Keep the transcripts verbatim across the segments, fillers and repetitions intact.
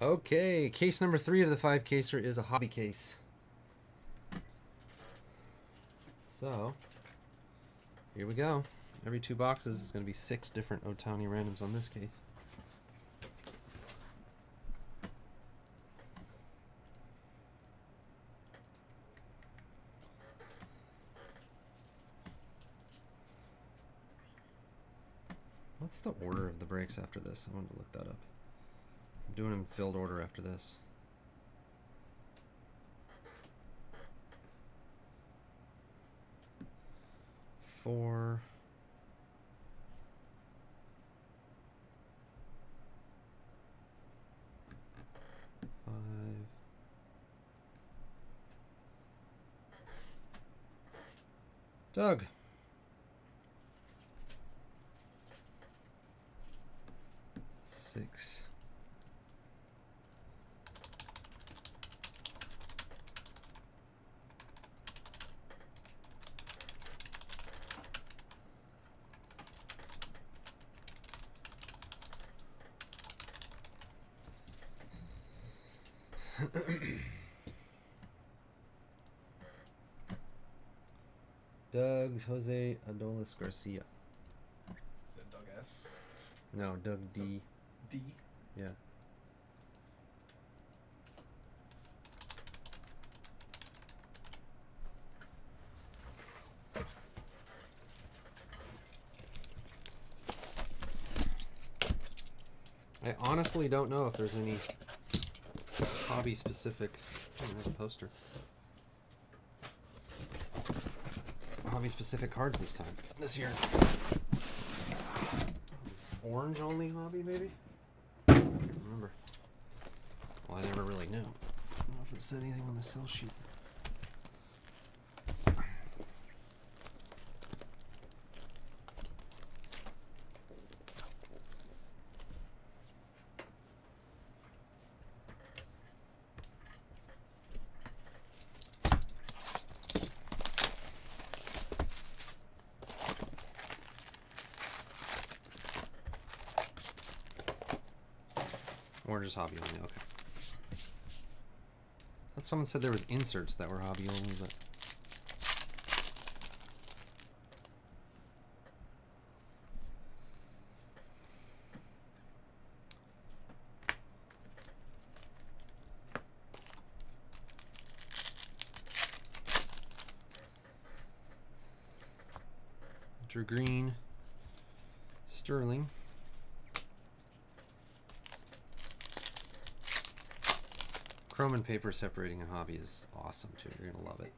Okay, case number three of the five-caser is a hobby case. So, here we go. Every two boxes is going to be six different Ohtani randoms on this case. What's the order of the breaks after this? I wanted to look that up. I'm doing them in filled order after this. Four. Five. Doug. Six. Doug's Jose Adolis Garcia. Is that Doug S? No, Doug D. Doug. D. Yeah. I honestly don't know if there's any hobby specific. Oh, there's a poster. Hobby specific cards this time. This year. Orange only hobby, maybe? I never really knew. I don't know if it said anything on the sell sheet. Orange is hobby only, okay. Someone said there was inserts that were hobby only, but Drew Green, Sterling. Chrome and paper separating a hobby is awesome too. You're gonna love it.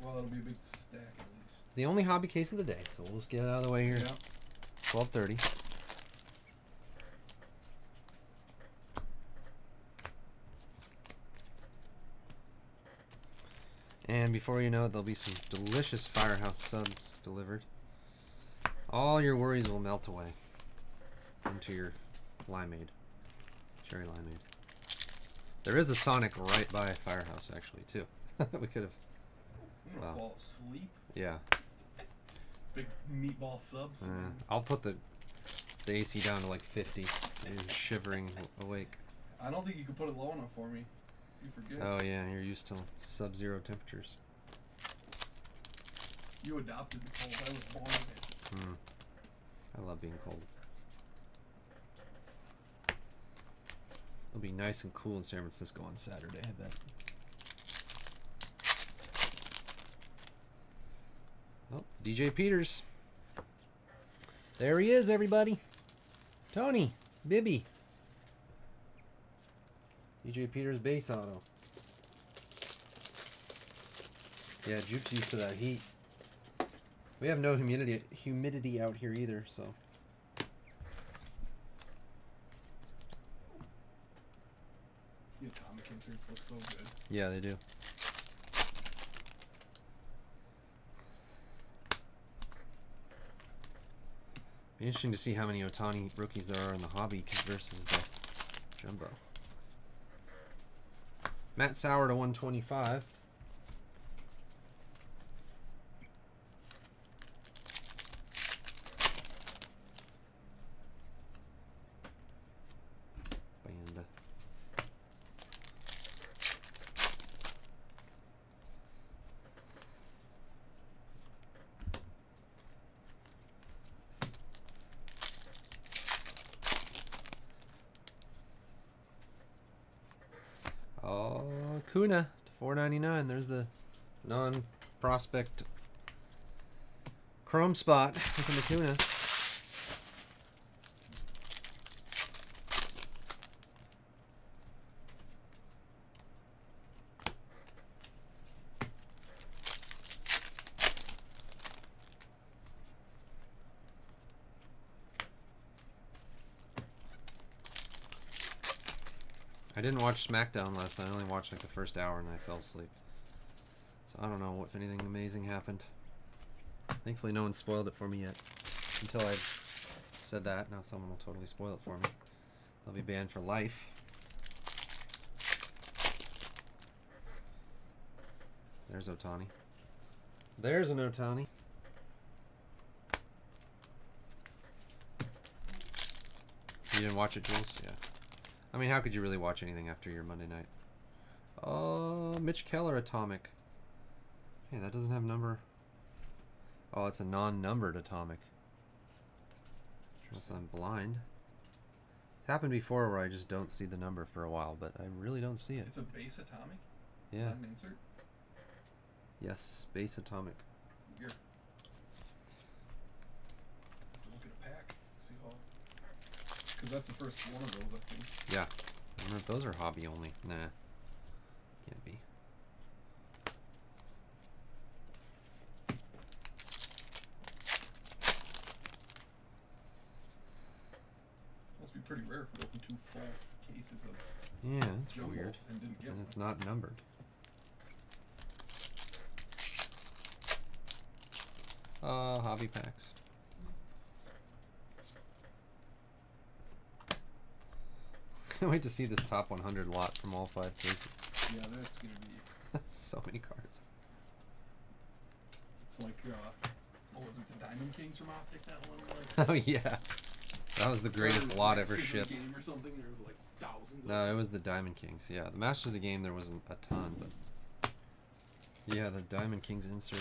Well, it'll be a big stack at least. It's the only hobby case of the day, so we'll just get it out of the way here. Yeah. Twelve thirty. And before you know it, there'll be some delicious Firehouse subs delivered. All your worries will melt away into your limeade, cherry limeade. There is a Sonic right by Firehouse, actually, too. We could have. I'm gonna wow. fall asleep. Yeah. Big meatball subs. Uh, I'll put the the A C down to like fifty. You're shivering awake. I don't think you can put it low enough for me. You forget. Oh yeah, you're used to sub-zero temperatures. You adopted the cold. I was born with it. Mm. I love being cold. It'll be nice and cool in San Francisco on Saturday, I bet. Oh, D J Peters. There he is, everybody. Tony, Bibby. D J Peters base auto. Yeah, Juke's used to that heat. We have no humidity humidity out here either, so. Atomic inserts look so good. Yeah, they do. Be interesting to see how many Ohtani rookies there are in the hobby versus the jumbo. Matt Sauer to one twenty-five. Acuna to four ninety-nine. There's the non-prospect chrome spot with Acuna. I didn't watch SmackDown last night. I only watched like the first hour and I fell asleep. So I don't know if anything amazing happened. Thankfully no one spoiled it for me yet. Until I said that, now someone will totally spoil it for me. They'll be banned for life. There's Ohtani. There's an Ohtani. You didn't watch it, Jules? Yeah. I mean, how could you really watch anything after your Monday night? Oh, uh, Mitch Keller, Atomic. Hey, that doesn't have number. Oh, it's a non-numbered Atomic. Unless I'm blind. It's happened before where I just don't see the number for a while, but I really don't see it. It's a base Atomic? Yeah. Not an insert? Yes, base Atomic. Here. Look at a pack. See how... Because that's the first one of those, I think. Yeah. I wonder if those are hobby only. Nah. Can't be. Must be pretty rare for open two full cases of. Yeah, that's weird. And, didn't get and it's one. Not numbered. Uh, hobby packs. I can't wait to see this top one hundred lot from all five cases. Yeah, that's going to be... That's so many cards. It's like, uh, what was it, the Diamond Kings from Optic, that one? Like, oh, yeah. That was the greatest was lot ever shipped. The game or something, there was like thousands no, of it was the Diamond Kings, yeah. The Masters of the Game, there wasn't a ton, but... Yeah, the Diamond Kings insert.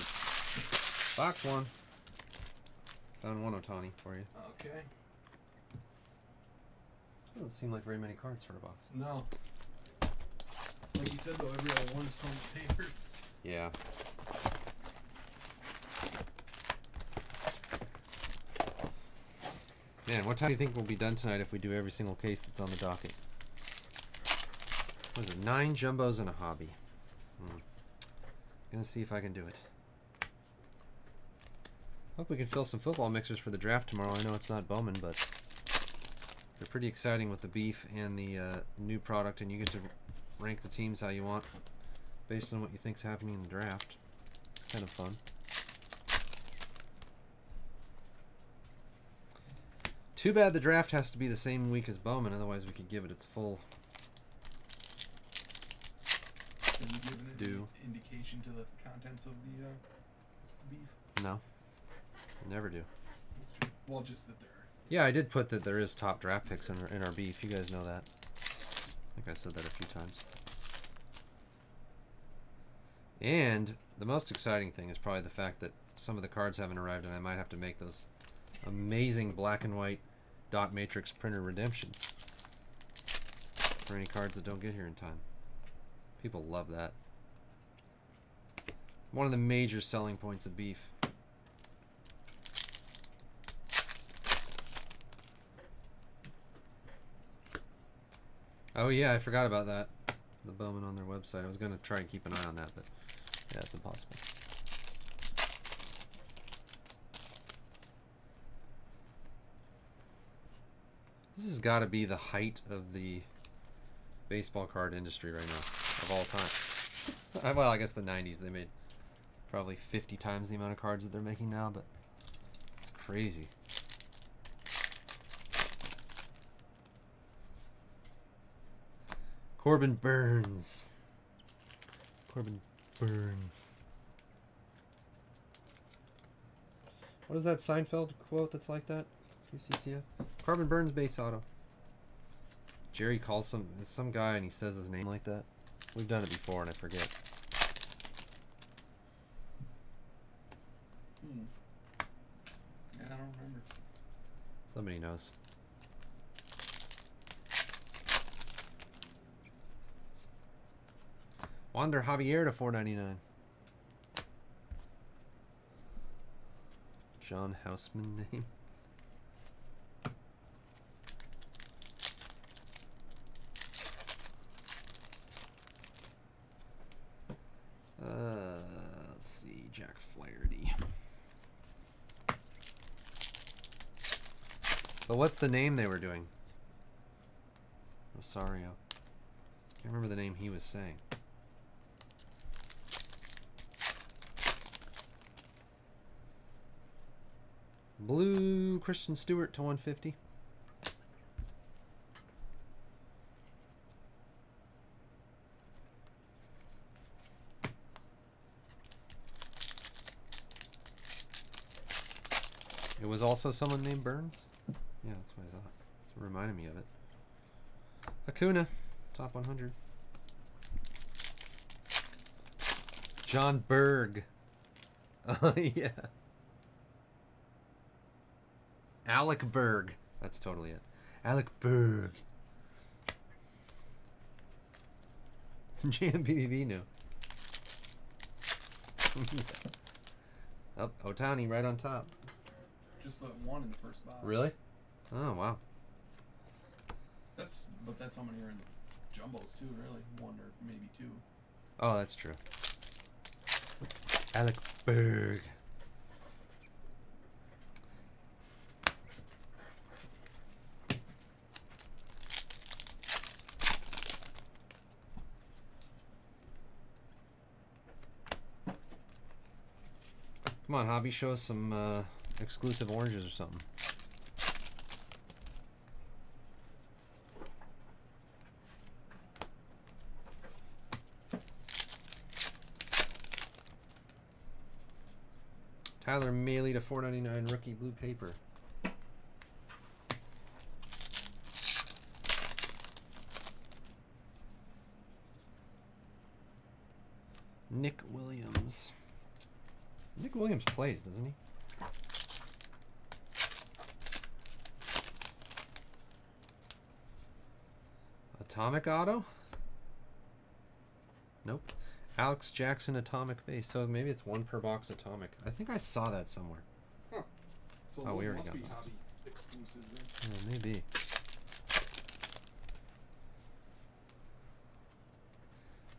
Box one. Found one Ohtani for you. Okay. Doesn't seem like very many cards for a box. No. Like you said, though, every other one is from paper. Yeah. Man, what time do you think we'll be done tonight if we do every single case that's on the docket? What is it? Nine jumbos and a hobby. Hmm. Gonna see if I can do it. Hope we can fill some football mixers for the draft tomorrow. I know it's not Bowman, but... They're pretty exciting with the beef and the uh, new product, and you get to rank the teams how you want based on what you think's happening in the draft. It's kind of fun. Too bad the draft has to be the same week as Bowman, otherwise we could give it its full due. Indication to the contents of the uh, beef? No, I never do. That's true. Well, just that they're. Yeah, I did put that there is top draft picks in our, in our beef. You guys know that. I think I said that a few times. And the most exciting thing is probably the fact that some of the cards haven't arrived, and I might have to make those amazing black and white dot matrix printer redemptions for any cards that don't get here in time. People love that. One of the major selling points of beef. Oh yeah, I forgot about that. The Bowman on their website. I was gonna try and keep an eye on that, but yeah, it's impossible. This has got to be the height of the baseball card industry right now, of all time. Well, I guess the nineties they made probably fifty times the amount of cards that they're making now, but it's crazy. Corbin Burns. Corbin Burns. What is that Seinfeld quote that's like that? Q C C F? Corbin Burns base auto. Jerry calls some some guy and he says his name like that. We've done it before and I forget. Hmm. Yeah, I don't remember. Somebody knows. Wander Javier to four ninety-nine. John Houseman name. Uh, let's see, Jack Flaherty. But what's the name they were doing? Rosario. Can't remember the name he was saying. Blue Christian Stewart to one fifty. It was also someone named Burns? Yeah, that's what I thought. That's what reminded me of it. Acuna, top one hundred. John Berg. Oh, yeah. Alec Berg. That's totally it. Alec Berg. J M B B B, no. Oh, Ohtani right on top. Just let one in the first box. Really? Oh, wow. That's, but that's how many are in jumbos, too, really. One or maybe two. Oh, that's true. Alec Berg. Come on, Hobby, show us some uh, exclusive oranges or something. Tyler Maylee to four ninety-nine, rookie blue paper. Nick Williams. Nick Williams plays, doesn't he? Atomic auto? Nope. Alex Jackson atomic base. So maybe it's one per box atomic. I think I saw that somewhere. Huh. So oh, we already got that. Yeah, maybe.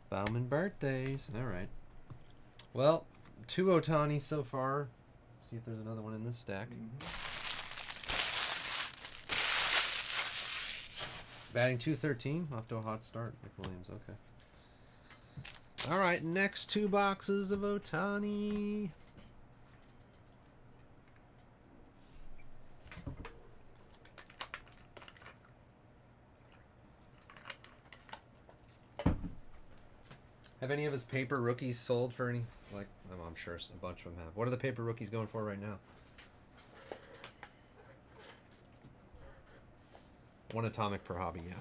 Bowman birthdays. All right. Well, two Ohtani so far. Let's see if there's another one in this stack. Mm-hmm. Batting two thirteen. Off to a hot start. Nick Williams. Okay. All right, next two boxes of Ohtani. Have any of his paper rookies sold for any? Like, oh, I'm sure a bunch of them have. What are the paper rookies going for right now? One atomic per hobby, yeah.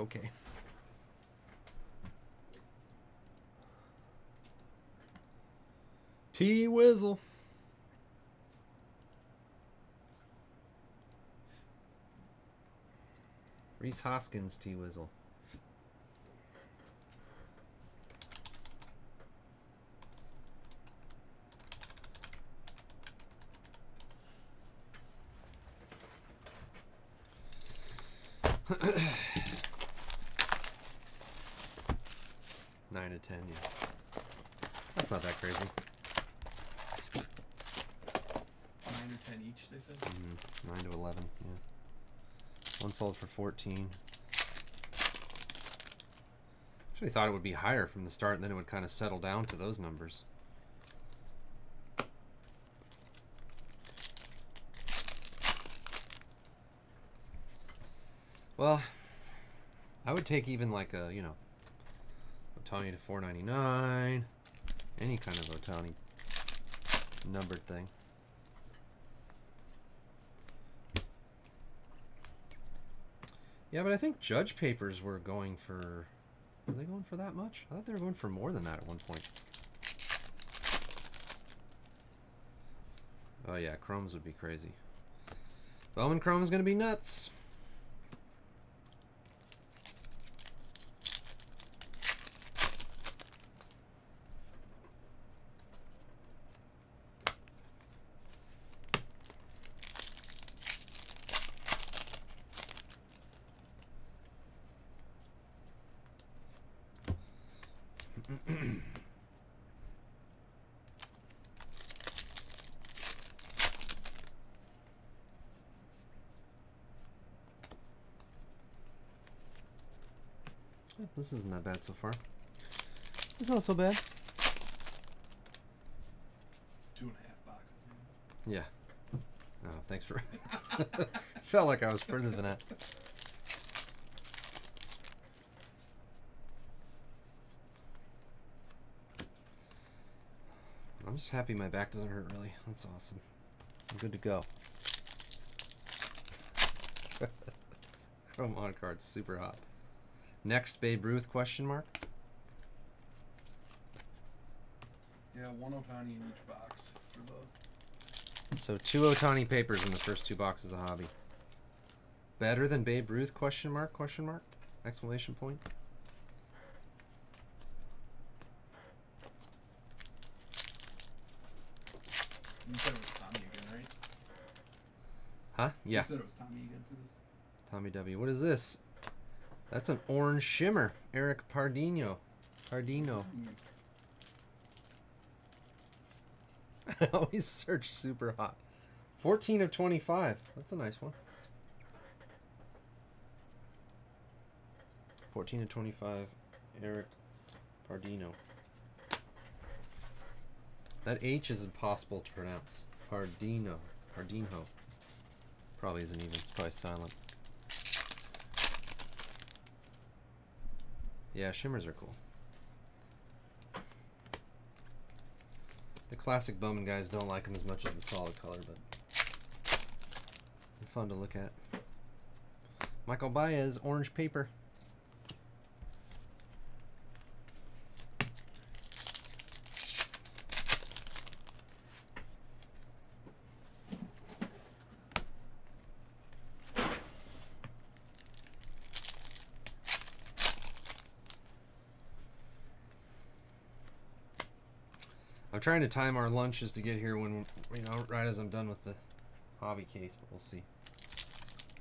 Okay. T-Wizzle. Rhys Hoskins, T-Wizzle. Nine to ten, yeah. That's not that crazy. ten each, they said? Mm-hmm. nine to eleven, yeah. One sold for fourteen. Actually thought it would be higher from the start, and then it would kind of settle down to those numbers. Well, I would take even like a, you know, Ohtani to four ninety-nine, any kind of Ohtani numbered thing. Yeah, but I think judge papers were going for... Were they going for that much? I thought they were going for more than that at one point. Oh yeah, chromes would be crazy. Bowman chrome is going to be nuts. This isn't that bad so far. It's not so bad. Two and a half boxes in. Yeah. Oh, thanks for... Felt like I was further than that. I'm just happy my back doesn't hurt, really. That's awesome. I'm good to go. Come on, card. Super hot. Next, Babe Ruth, question mark? Yeah, one Ohtani in each box. For both. So two Ohtani papers in the first two boxes of Hobby. Better than Babe Ruth, question mark, question mark? Exclamation point. You said it was Tommy again, right? Huh? Yeah. You said it was Tommy again for this. Tommy W. What is this? That's an orange shimmer. Eric Pardinho. Pardino. I always search super hot. fourteen of twenty-five. That's a nice one. fourteen of twenty-five. Eric Pardinho. That H is impossible to pronounce. Pardino. Pardinho. Probably isn't even. It's probably silent. Yeah, shimmers are cool. The classic Bowman guys, don't like them as much as the solid color, but they're fun to look at. Michael Baez, orange paper. I'm trying to time our lunches to get here when, you know, right as I'm done with the hobby case, but we'll see.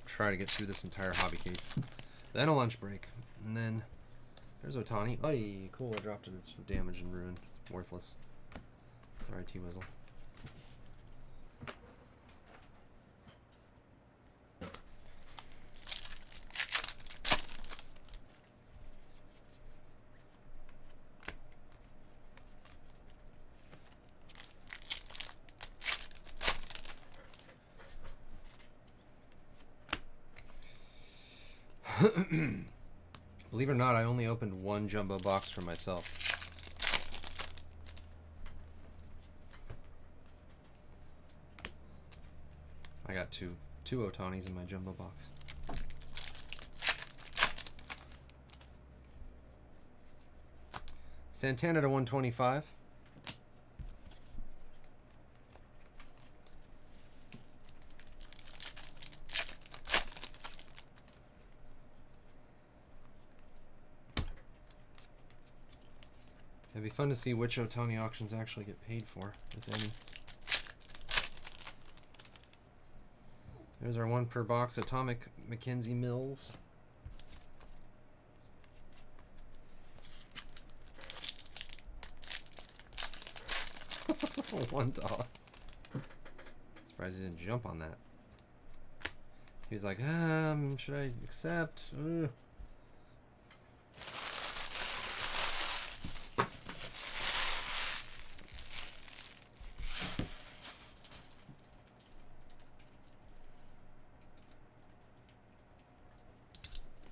Try to get through this entire hobby case. Then a lunch break. And then there's Ohtani. Oy, cool, I dropped it. It's damaged and ruined. It's worthless. Sorry, T Wizzle. Believe it or not, I only opened one jumbo box for myself. I got two two Ohtanis in my jumbo box. Santana to one twenty-five. It'd be fun to see which Ohtani auctions actually get paid for, if any. There's our one per box atomic McKenzie Mills. One dollar. Surprised he didn't jump on that. He was like, um, should I accept? Ugh.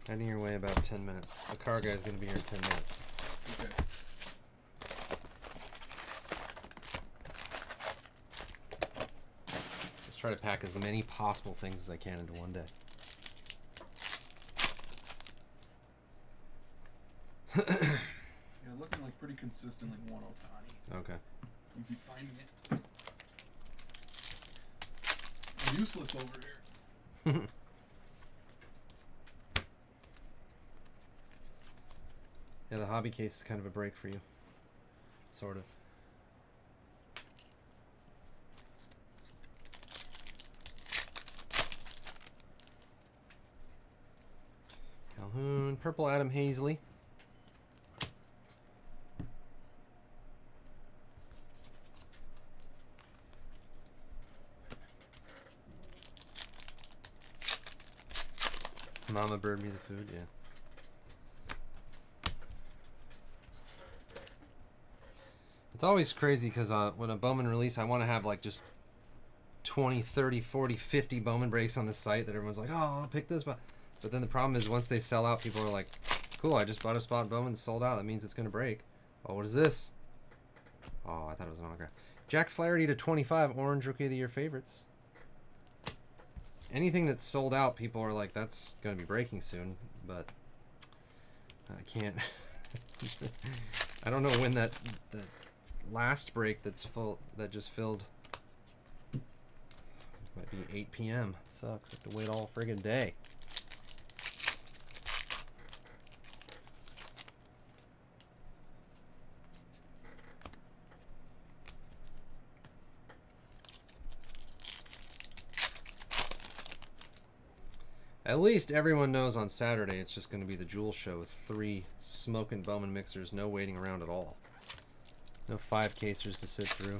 Heading your way about ten minutes. The car guy's gonna be here in ten minutes. Okay. Let's try to pack as many possible things as I can into one day. Yeah, looking like pretty consistently one Ohtani. Okay. You keep finding it. I'm useless over here. Yeah, the hobby case is kind of a break for you. Sort of. Calhoun. Purple Adam Haseley. Mama bird me the food, yeah. It's always crazy because uh, when a Bowman release, I want to have like just twenty, thirty, forty, fifty Bowman breaks on the site that everyone's like, oh, I'll pick this. But then the problem is once they sell out, people are like, cool, I just bought a spot Bowman sold out. That means it's going to break. Oh, what is this? Oh, I thought it was an autograph. Jack Flaherty to twenty-five, Orange Rookie of the Year favorites. Anything that's sold out, people are like, that's going to be breaking soon, but I can't. I don't know when that the last break that's full that just filled it might be eight p m It sucks. I have to wait all friggin' day. At least everyone knows on Saturday it's just going to be the Jewel Show with three smoking Bowman mixers, no waiting around at all. No five casers to sit through.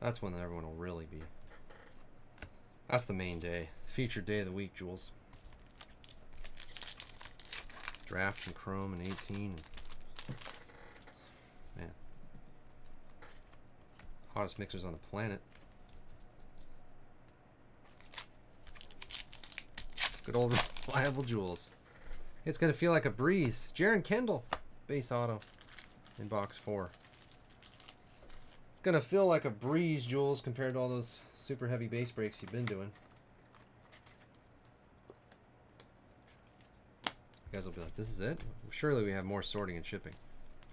That's when everyone will really be. That's the main day. Featured day of the week, Jewels. Draft and Chrome and eighteen. Man. Hottest mixers on the planet. Good old reliable Jewels. It's going to feel like a breeze. Jaron Kendall, base auto in box four. It's going to feel like a breeze, Jewels, compared to all those super heavy base breaks you've been doing. You guys will be like, this is it? Surely we have more sorting and shipping.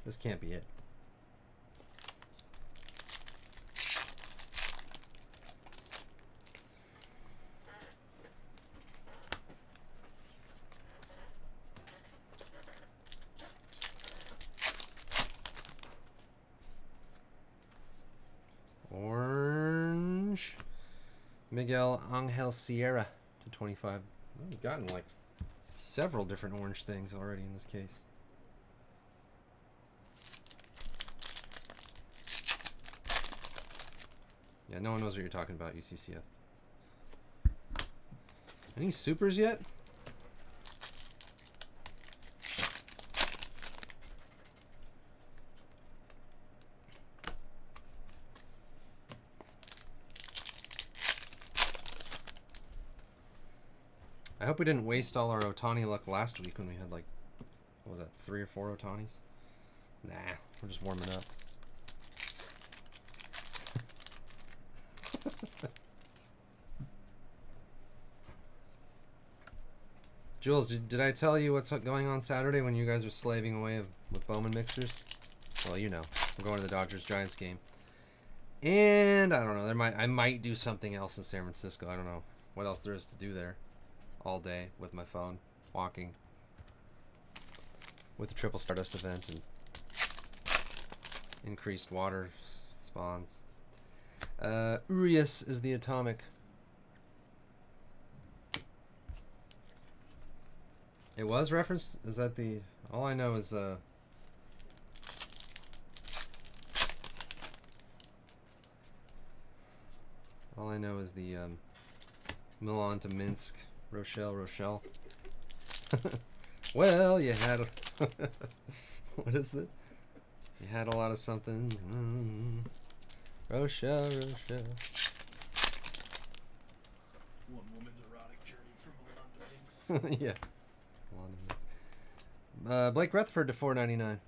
This can't be it. Miguel Angel Sierra to twenty-five. We've gotten like several different orange things already in this case. Yeah, no one knows what you're talking about, U C C F. Any supers yet? I hope we didn't waste all our Ohtani luck last week when we had like, what was that, three or four Ohtanis? Nah, we're just warming up. Jules, did, did I tell you what's going on Saturday when you guys are slaving away of, with Bowman mixers? Well, you know, I'm going to the Dodgers-Giants game. And I don't know, there might I might do something else in San Francisco. I don't know what else there is to do there. All day with my phone, walking with the Triple Stardust event and increased water spawns. Uh, Urias is the atomic. It was referenced? Is that the... All I know is... Uh, all I know is the um, Milan to Minsk... Rochelle, Rochelle. Well, you had a what is it? You had a lot of something. Mm. Rochelle, Rochelle. One woman's erotic journey from Milan to Minsk. Yeah. Milan to Minsk. Uh, Blake Rutherford to four ninety-nine.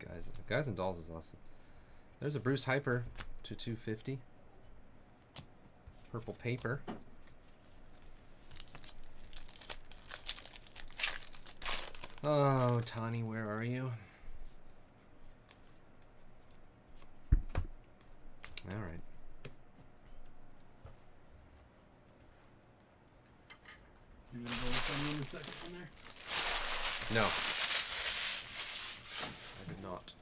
Guys, Guys and Dolls is awesome. There's a Bruce Hyper to two fifty. Purple paper. Oh, Tani, where are you? All right. You're gonna go with me in the second one there? No. I did not.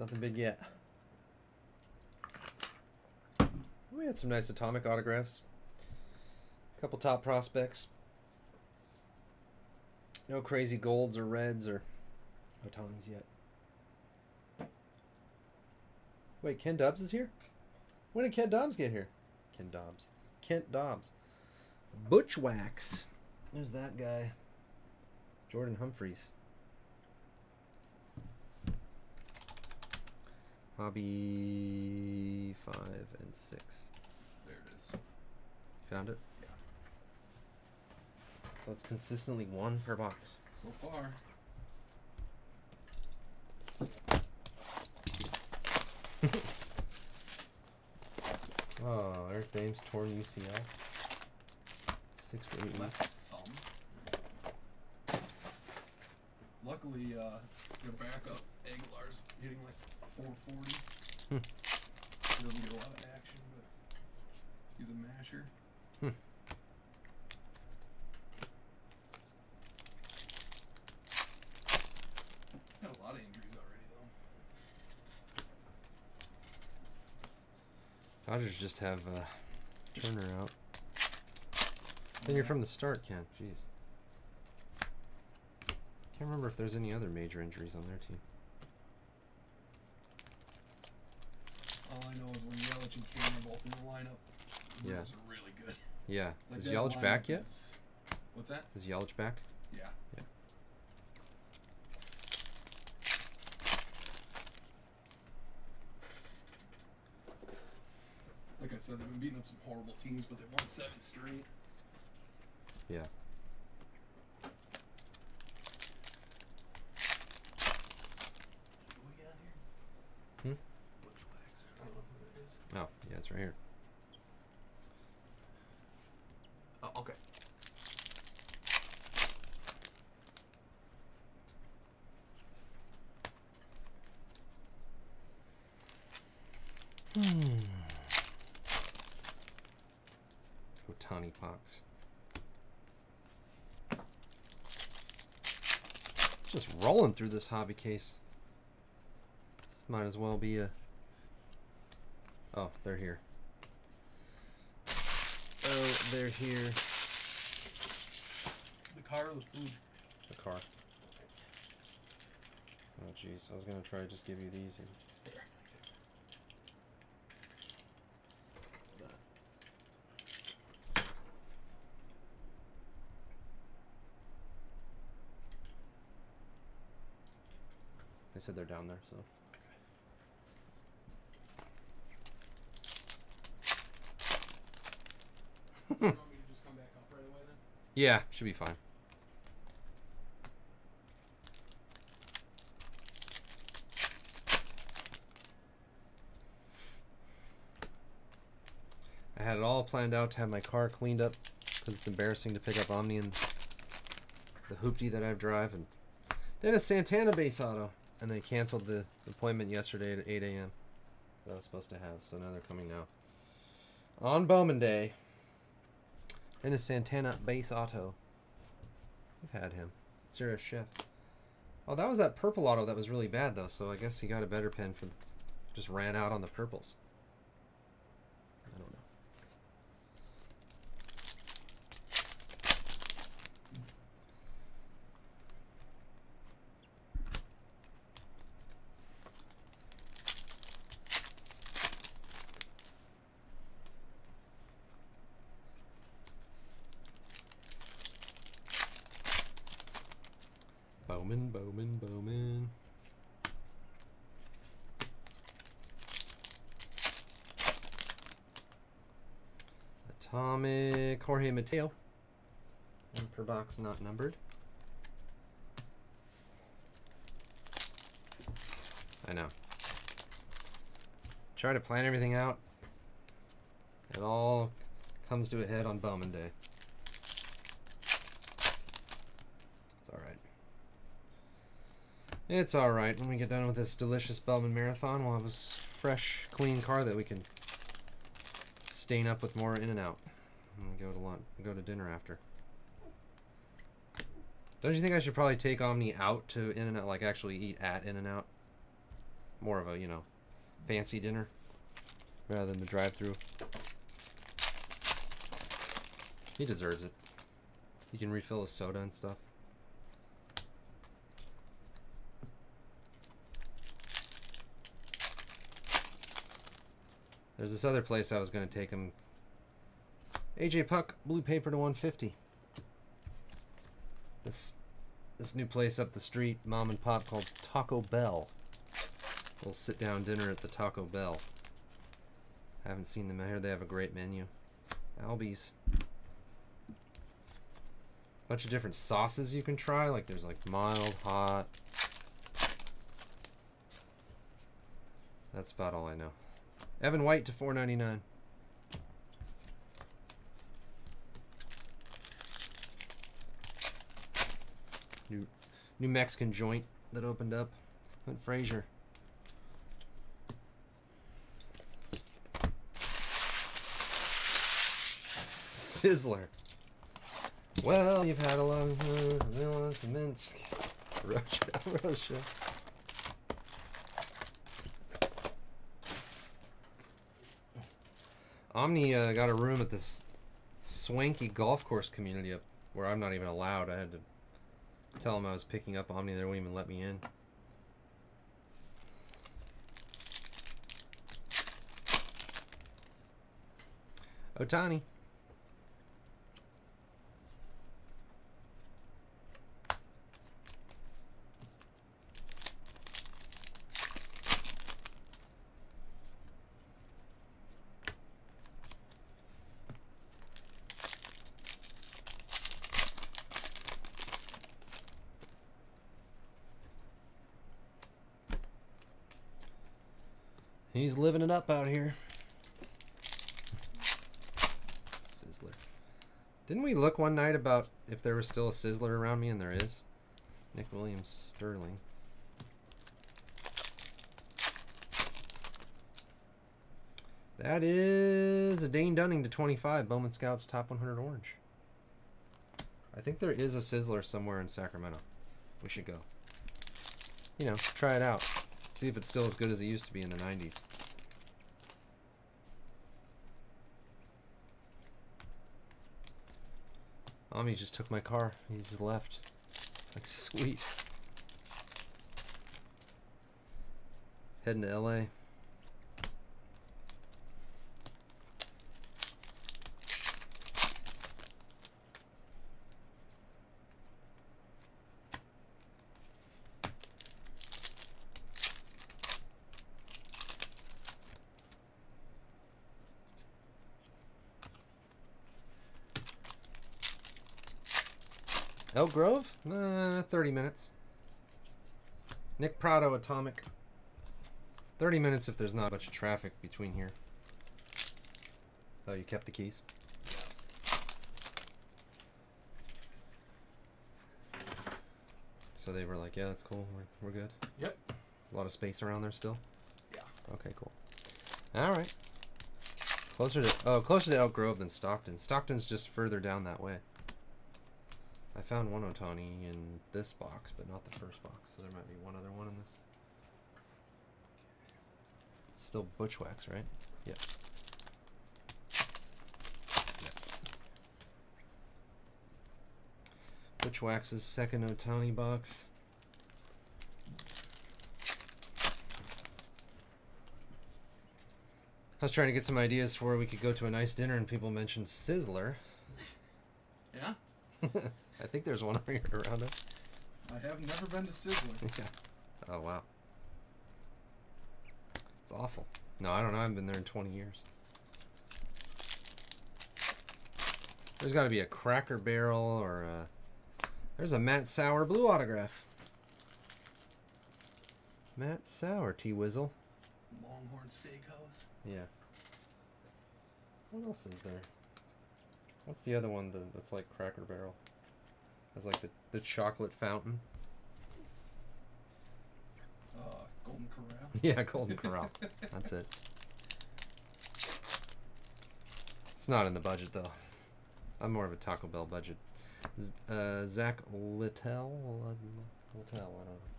Nothing big yet. We had some nice atomic autographs. A couple top prospects. No crazy golds or reds or Ohtanis yet. Wait, Ken Dobbs is here? When did Kent Dobbs get here? Ken Dobbs. Kent Dobbs. Butch Wax. There's that guy. Jordan Humphreys. Hobby five and six. There it is. Found it? Yeah. So it's consistently one per box. So far. Oh, Eric Dames torn U C L. Six to eight left thumb. Luckily, uh, your backup Aguilar's hitting like four forty. Hmm. He doesn't get a lot of action, but he's a masher. Hmm. Had a lot of injuries already, though. Dodgers just have uh, Turner out. Then you're from the start, Ken. Jeez. Can't remember if there's any other major injuries on their team. All I know is when Yelich and Kane are both in the lineup, those yeah. are really good. Yeah. Like is Yelich back yet? Is, what's that? Is Yelich back? Yeah. Yeah. Like I said, they've been beating up some horrible teams, but they won seven straight. Yeah. Oh, yeah, it's right here. Oh, okay. Hmm. Ohtani Pox. Just rolling through this hobby case. This might as well be a... Oh, they're here. Oh, they're here. The car or the food? The car. Oh, jeez. I was going to try to just give you these. They said they're down there, so... You want me to just come back up right away then? Yeah, should be fine. I had it all planned out to have my car cleaned up because it's embarrassing to pick up Omni and the hoopty that I've drive and Dennis Santana base auto, and they canceled the appointment yesterday at eight A M that I was supposed to have, so now they're coming now on Bowman Day. Dennis Santana base auto. We've had him. Serious chef. Oh, that was that purple auto that was really bad though. So I guess he got a better pen for. Just ran out on the purples. I don't know. Bowman, Bowman, Bowman. Atomic Jorge Mateo. One per box, not numbered. I know. Try to plan everything out. It all comes to a head on Bowman Day. It's alright. When we get done with this delicious Bowman Marathon, we'll have a fresh, clean car that we can stain up with more In-N-Out. And go to lunch, go to dinner after. Don't you think I should probably take Omni out to In-N-Out, like actually eat at In-N-Out? More of a, you know, fancy dinner rather than the drive-thru. He deserves it. He can refill his soda and stuff. There's this other place I was going to take him. A J Puck, blue paper to one fifty. This this new place up the street, mom and pop, called Taco Bell. We'll sit down dinner at the Taco Bell. I haven't seen them out here. They have a great menu. Albies. Bunch of different sauces you can try. Like there's like mild, hot. That's about all I know. Evan White to four ninety-nine. New, new Mexican joint that opened up. Hunt Frazier. Sizzler. Well, you've had a long time to Minsk. Russia, Russia. Omni uh, got a room at this swanky golf course community up where I'm not even allowed. I had to tell him I was picking up Omni. They wouldn't even let me in. Ohtani. He's living it up out here. Sizzler. Didn't we look one night about if there was still a Sizzler around me, and there is? Nick Williams, Sterling. That is a Dane Dunning to twenty-five. Bowman Scouts Top one hundred Orange. I think there is a Sizzler somewhere in Sacramento. We should go. You know, try it out. See if it's still as good as it used to be in the nineties. Omni just took my car. He just left. It's like, sweet. Heading to L A. Elk Grove? Uh, thirty minutes. Nick Prado, Atomic. thirty minutes if there's not much traffic between here. Oh, you kept the keys. So they were like, yeah, that's cool. We're, we're good. Yep. A lot of space around there still? Yeah. Okay, cool. All right. Closer to, oh, closer to Elk Grove than Stockton. Stockton's just further down that way. I found one Ohtani in this box, but not the first box, so there might be one other one in this. It's still Butchwax, right? Yeah. yeah. Butchwax's second Ohtani box. I was trying to get some ideas for where we could go to a nice dinner, and people mentioned Sizzler. Yeah? I think there's one over here around us. I have never been to Sizzler. Yeah. Oh, wow. It's awful. No, I don't know. I haven't been there in twenty years. There's got to be a Cracker Barrel or a... There's a Matt Sauer blue autograph. Matt Sauer, T-Wizzle. Longhorn Steakhouse. Yeah. What else is there? What's the other one that, that's like Cracker Barrel? That's like the, the chocolate fountain. Uh, Golden Corral? Yeah, Golden Corral. That's it. It's not in the budget, though. I'm more of a Taco Bell budget. Z uh, Zach Littell? Littell, I don't know.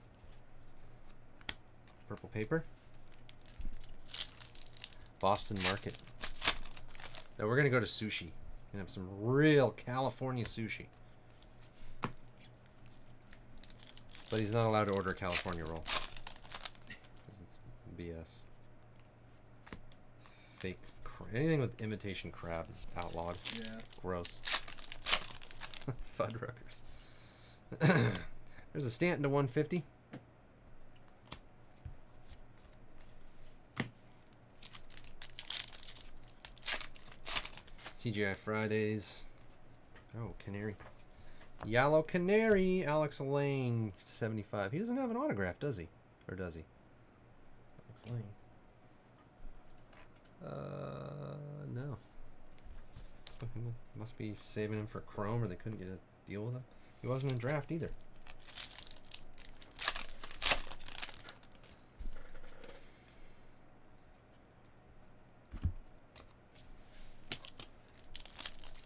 Purple paper. Boston Market. Now we're going to go to sushi. Gonna have some real California sushi. But he's not allowed to order a California roll. It's B S. Fake. Anything with imitation crab is outlawed. Yeah. Gross. Fuddruckers. There's a Stanton to one fifty. T G I Fridays. Oh, Canary. Yellow Canary. Alex Lane, seventy-five. He doesn't have an autograph, does he? Or does he? Alex Lane. Uh, no. Must be saving him for Chrome, or they couldn't get a deal with him. He wasn't in draft either.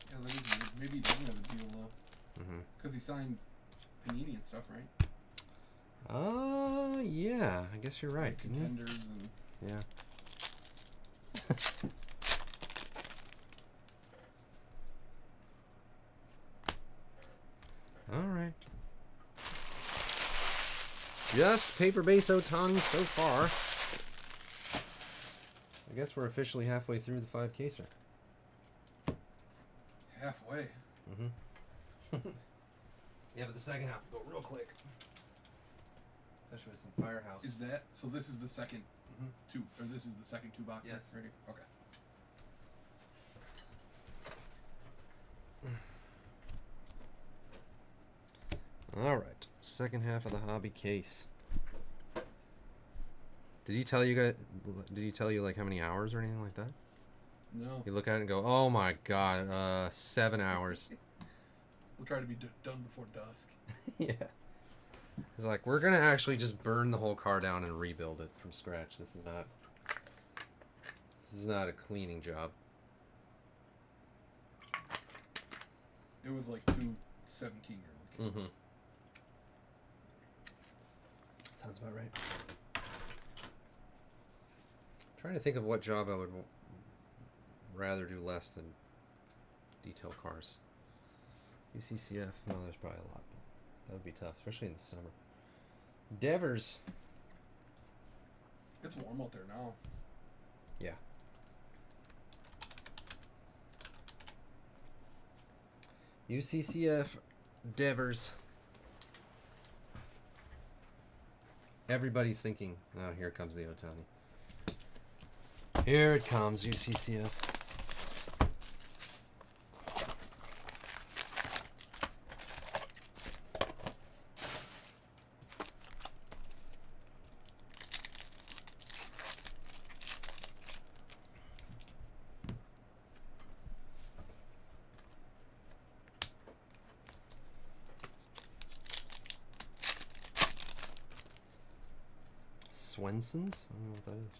Yeah, maybe he didn't have a deal though. Mm-hmm. Because he signed Panini and stuff, right? Uh, yeah. I guess you're right. Like contenders and yeah. All right. Just paper base Ohtani so far. I guess we're officially halfway through the five caser. Halfway. Mhm. Mm yeah, but the second half will go real quick. Especially with some firehouse. Is that so? This is the second. Mm-hmm. Two, or this is the second two boxes? Yes. Right here. Okay. All right. Second half of the hobby case. Did he tell you guys? Did he tell you like how many hours or anything like that? No. You look at it and go, "Oh my God, uh, seven hours." We'll try to be d done before dusk. Yeah. It's like, we're going to actually just burn the whole car down and rebuild it from scratch. This is not, this is not a cleaning job. It was like two seventeen-year-old kids. Mm-hmm. Sounds about right. I'm trying to think of what job I would rather do less than detail cars. U C C F, no, there's probably a lot. That would be tough, especially in the summer. Devers. It's warm out there now. Yeah. U C C F Devers. Everybody's thinking, oh, here comes the Ohtani. Here it comes, U C C F. I don't know what that is.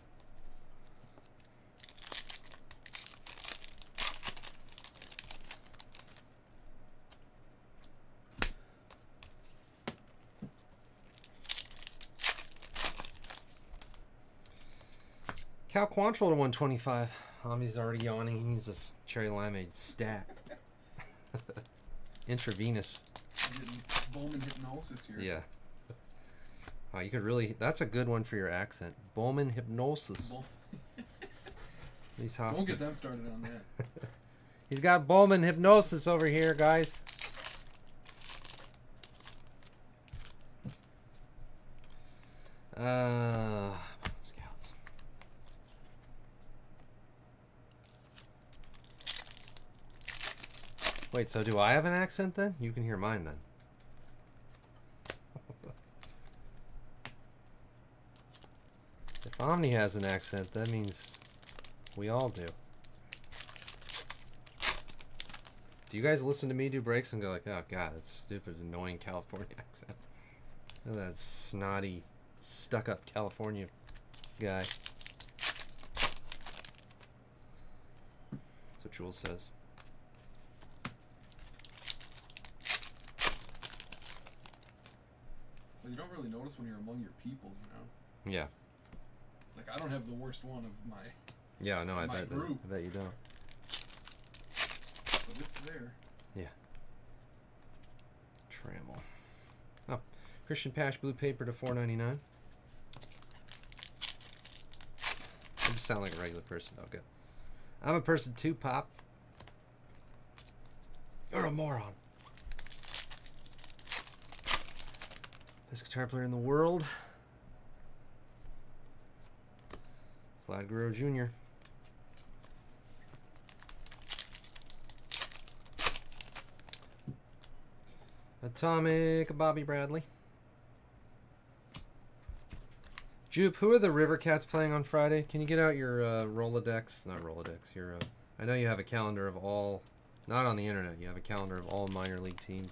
Cal Quantrill to one twenty-five. Homie's already yawning. He needs a cherry limeade stat. Intravenous. Bowman hypnosis here. Yeah. Wow, you could really... That's a good one for your accent. Bowman hypnosis. Rhys Hoskins. Don't get them started on that. He's got Bowman hypnosis over here, guys. Uh, Scouts. Wait, so do I have an accent then? You can hear mine then. Omni has an accent, that means we all do. Do you guys listen to me do breaks and go like, oh God, that's stupid, annoying California accent. Oh, that snotty, stuck-up California guy. That's what Jules says. Well, you don't really notice when you're among your people, you know? Yeah. Like, I don't have the worst one of my, yeah, no, I bet, group. I bet you don't. But it's there. Yeah. Trammell. Oh, Christian Pash, blue paper to four ninety-nine. I just sound like a regular person. Okay. I'm a person too, Pop. You're a moron. Best guitar player in the world. Vlad Guerrero Junior Atomic Bobby Bradley. Jupe, who are the River Cats playing on Friday? Can you get out your uh, Rolodex? Not Rolodex. Your, uh, I know you have a calendar of all... Not on the internet. You have a calendar of all minor league teams.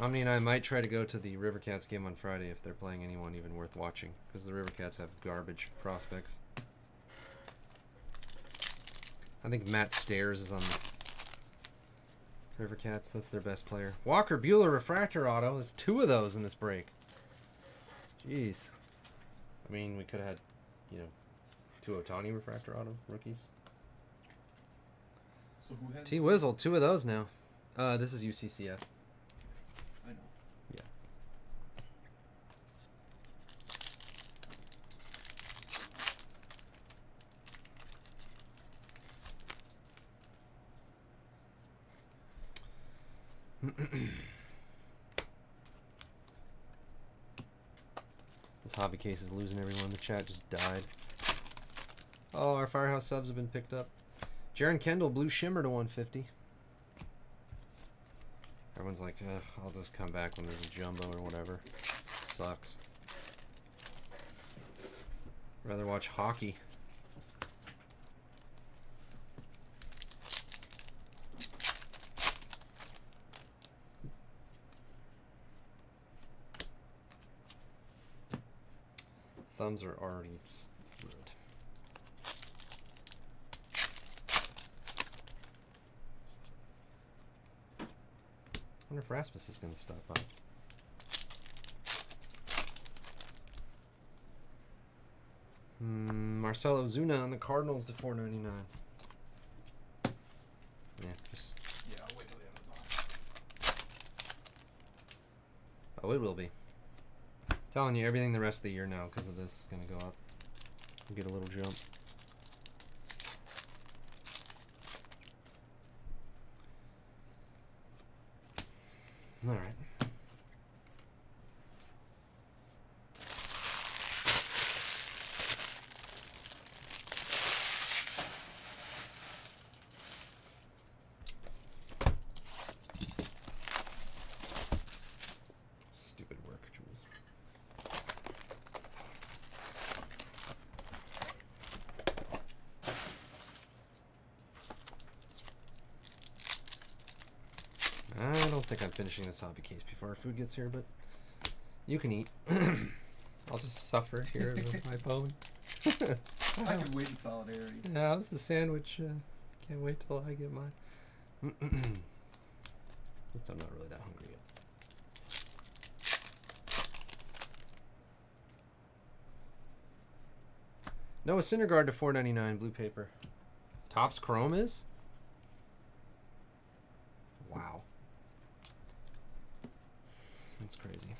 Omni and I might try to go to the River Cats game on Friday if they're playing anyone even worth watching. Because the River Cats have garbage prospects. I think Matt Stairs is on the River Cats. That's their best player. Walker Buehler Refractor Auto. There's two of those in this break. Jeez. I mean, we could have had, you know, two Ohtani Refractor Auto rookies. So who has T-Wizzle, two of those now. Uh, this is U C C F. I know. Yeah. This hobby case is losing everyone. The chat just died. Oh, our Firehouse subs have been picked up. Jaron Kendall, blue shimmer to one fifty. Everyone's like, ugh, I'll just come back when there's a jumbo or whatever. Sucks. Rather watch hockey. Thumbs are already just ruined. I wonder if Rasmus is going to stop by. Hmm, Marcell Ozuna on the Cardinals to four ninety-nine. Yeah, just... Yeah, I'll wait till the end of the box. Oh, it will be. I'm telling you, everything the rest of the year now because of this is going to go up. We'll get a little jump. All right. Stupid work, Jules. I think I'm finishing this hobby case before our food gets here, but you can eat. I'll just suffer here with my Bowman. I can wait in solidarity. Yeah, how's the sandwich? Uh, can't wait till I get mine. I'm not really that hungry yet. Noah Syndergaard to four ninety-nine, blue paper. Topps Chrome is? Wow. That's crazy.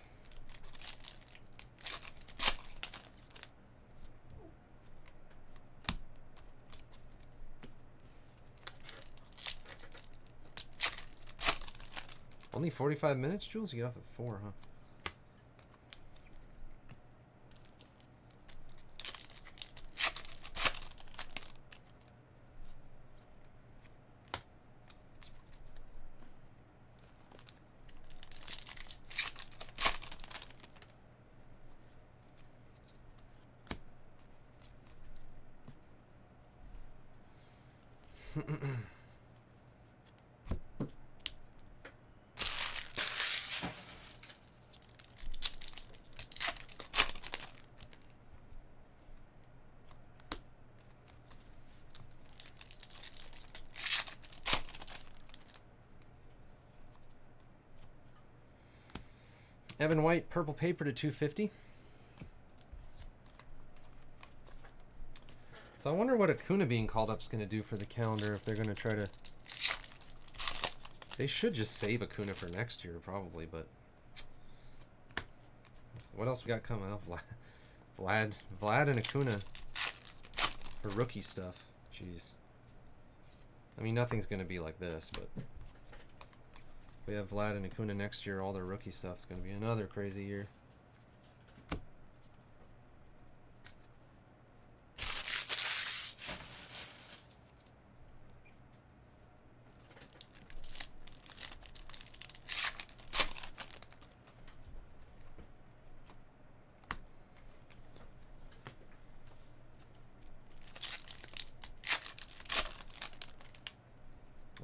Only forty-five minutes, Jules? You got off at four, huh? Evan White, purple paper to two fifty. So I wonder what Acuna being called up is going to do for the calendar, if they're going to try to... They should just save Acuna for next year, probably, but... What else we got coming up? Vlad, Vlad, Vlad and Acuna for rookie stuff. Jeez. I mean, nothing's going to be like this, but... We have Vlad and Acuna next year. All their rookie stuff is going to be another crazy year.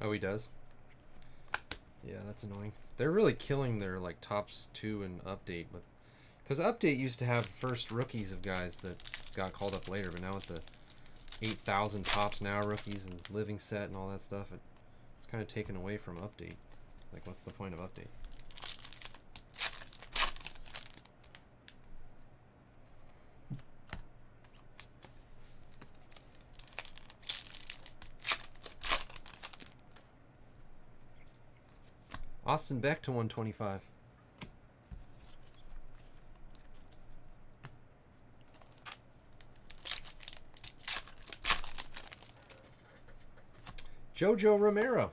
Oh, he does? Yeah, that's annoying. They're really killing their like tops two and update, but because update used to have first rookies of guys that got called up later, but now with the eight thousand tops now rookies and living set and all that stuff, it, it's kind of taken away from update. Like, what's the point of update? Austin Beck to one twenty-five. Jojo Romero.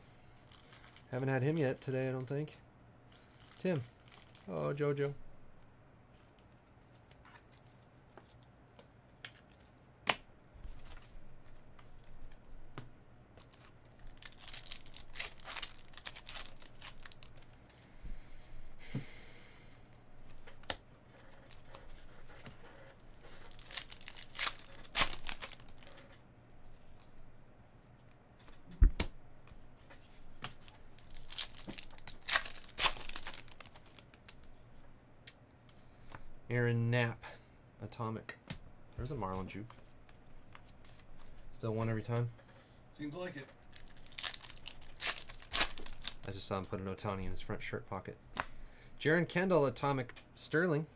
Haven't had him yet today, I don't think. Tim. Oh, Jojo. Aaron Knapp, Atomic. There's a Marlin juke. Still one every time? Seems like it. I just saw him put an Ohtani in his front shirt pocket. Jaron Kendall, Atomic Sterling.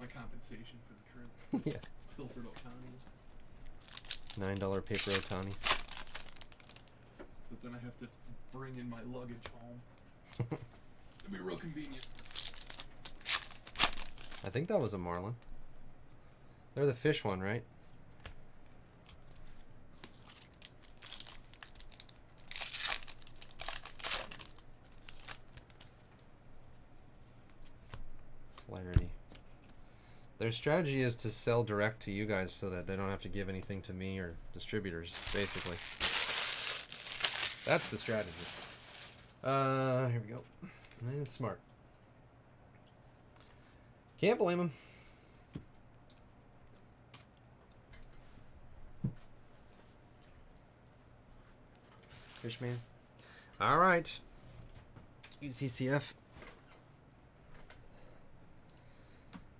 My compensation for the trip. Yeah. Filtered Ohtanis. Nine dollar paper Ohtanis. But then I have to bring in my luggage home. It'd be real convenient. I think that was a Marlin. They're the fish one, right? Flaherty. Their strategy is to sell direct to you guys so that they don't have to give anything to me or distributors, basically. That's the strategy. Uh, here we go. And it's smart. Can't blame him. Fishman. All right. U C C F.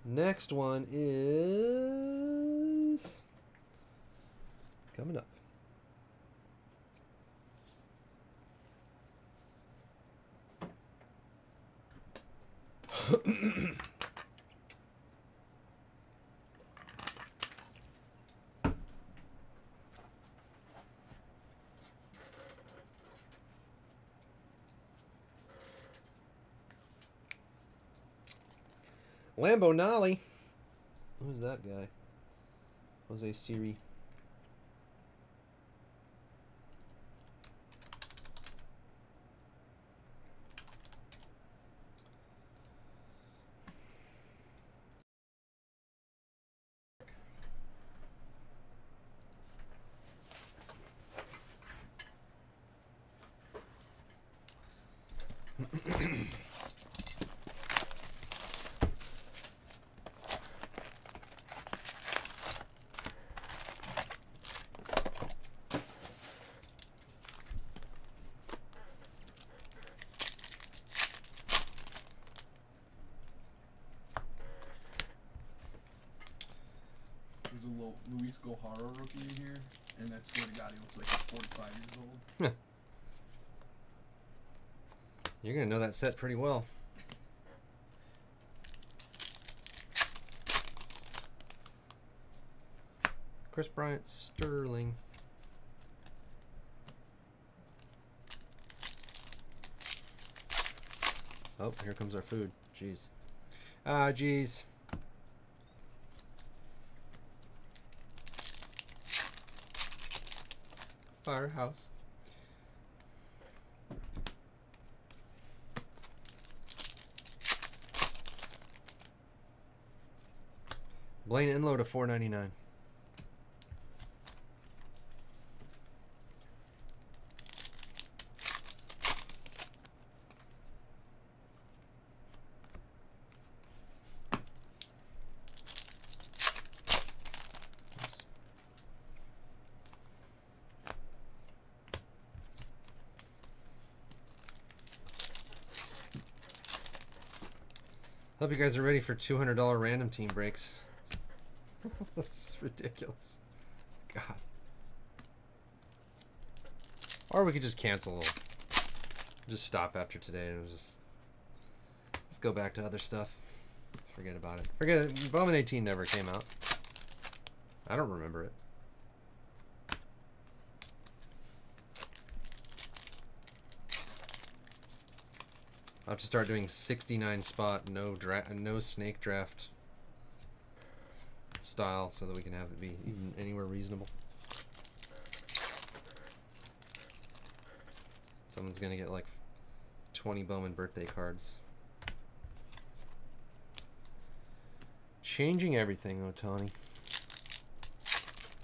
Next one is coming up. Lambo Nolly. Who's that guy? Jose Siri. Luis Gohara rookie in here, and I swear to God, he looks like he's forty-five years old. You're gonna know that set pretty well. Chris Bryant, Sterling. Oh, here comes our food. Jeez. Ah, jeez. Firehouse. Blaine Enloe to four ninety-nine. Hope you guys are ready for two hundred dollar random team breaks. This is ridiculous. God. Or we could just cancel. Just stop after today and just let's go back to other stuff. Forget about it. Forget it. Bowman eighteen never came out. I don't remember it. I'll have to start doing sixty-nine spot, no draft, no snake draft style, so that we can have it be even anywhere reasonable. Someone's gonna get like twenty Bowman birthday cards. Changing everything, Ohtani.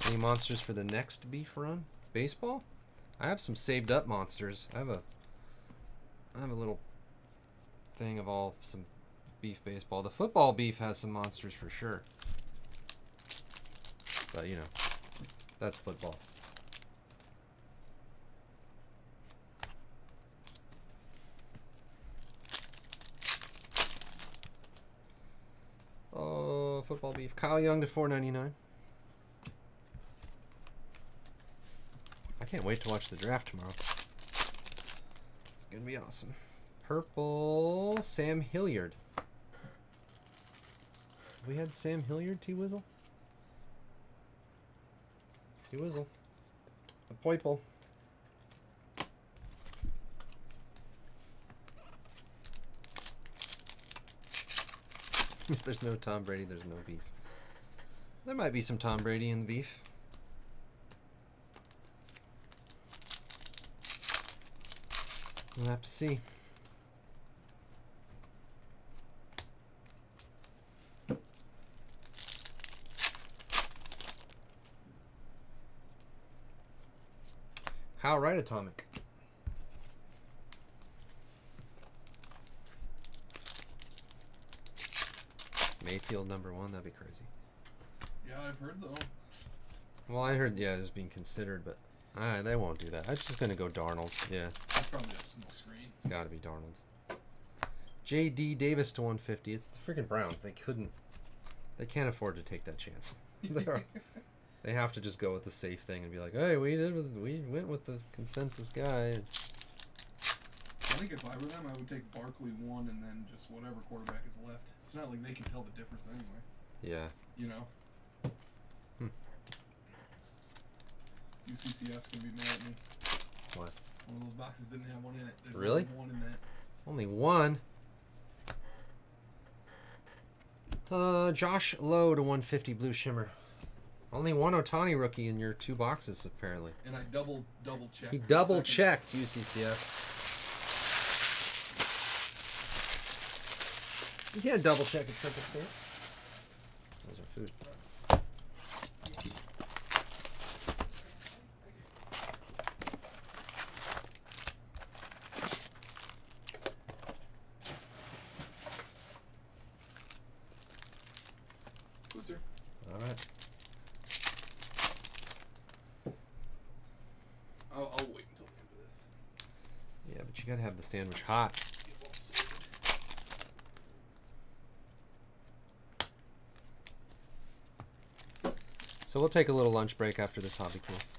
Any monsters for the next beef run? Baseball? I have some saved up monsters. I have a, I have a little thing of all some beef baseball. The football beef has some monsters for sure, but you know, that's football. Oh, football beef. Kyle Young to four ninety-nine. I can't wait to watch the draft tomorrow. It's gonna be awesome. Purple, Sam Hilliard. We had Sam Hilliard, T-Wizzle? T-Wizzle. A Poiple. If there's no Tom Brady, there's no beef. There might be some Tom Brady in the beef. We'll have to see. Kyle Wright Atomic. Mayfield number one, that'd be crazy. Yeah, I've heard though. Well, I heard, yeah, it was being considered, but uh, they won't do that. I'm just going to go Darnold, yeah. That's probably a smoke screen. It's got to be Darnold. J D Davis to one fifty. It's the freaking Browns. They couldn't, they can't afford to take that chance. They are. They have to just go with the safe thing and be like, "Hey, we did, with, we went with the consensus guy." I think if I were them, I would take Barkley one and then just whatever quarterback is left. It's not like they can tell the difference anyway. Yeah. You know. Hmm. U C C F's gonna be mad at me. What? One of those boxes didn't have one in it. There's really? Only one in that. Only one. Uh, Josh Lowe to one fifty blue shimmer. Only one Ohtani rookie in your two boxes, apparently. And I double double checked. He double checked U C C F. You can't double check a triple stamp. Those are food. Sandwich hot. So we'll take a little lunch break after this hobby class.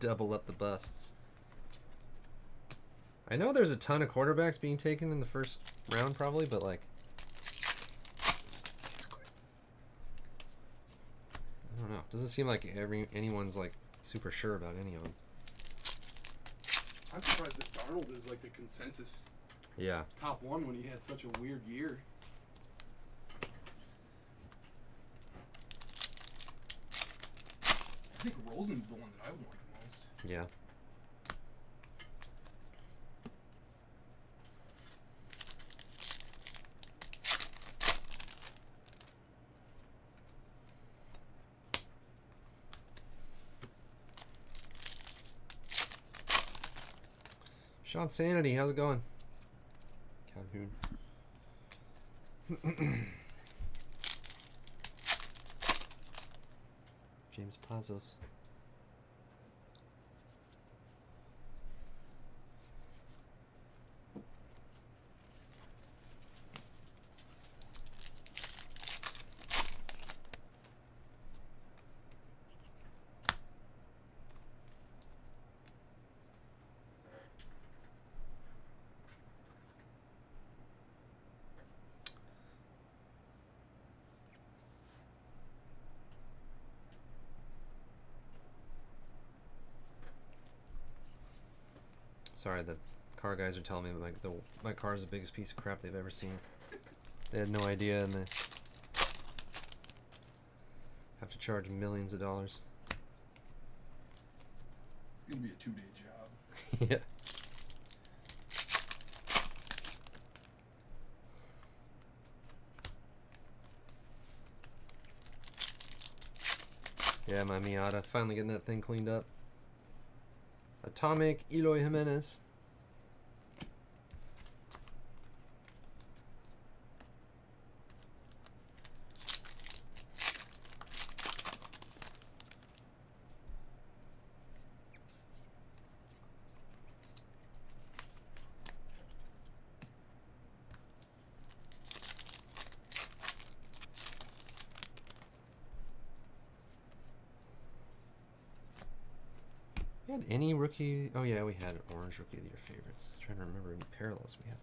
Double up the busts. I know there's a ton of quarterbacks being taken in the first round probably, but like, don't know. Doesn't seem like every anyone's like super sure about any of them. I'm surprised that Darnold is like the consensus. Yeah. Top one when he had such a weird year. I think Rosen's the one that I want the most. Yeah. Sean Sanity, how's it going? Calhoun. James Pazos. Sorry, the car guys are telling me that my, the, my car is the biggest piece of crap they've ever seen. They had no idea, and they have to charge millions of dollars. It's going to be a two-day job. Yeah. Yeah, my Miata. Finally getting that thing cleaned up. Atomic Eloy Jimenez. Any rookie? Oh yeah, we had an orange rookie of your favorites. I'm trying to remember any parallels we had.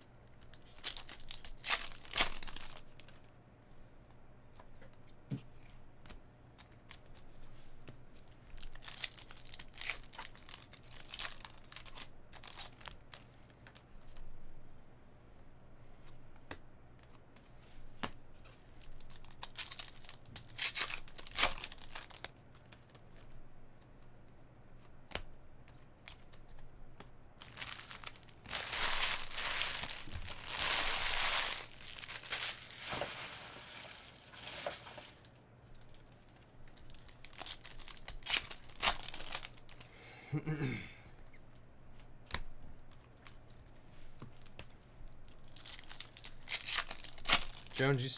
Jones, you,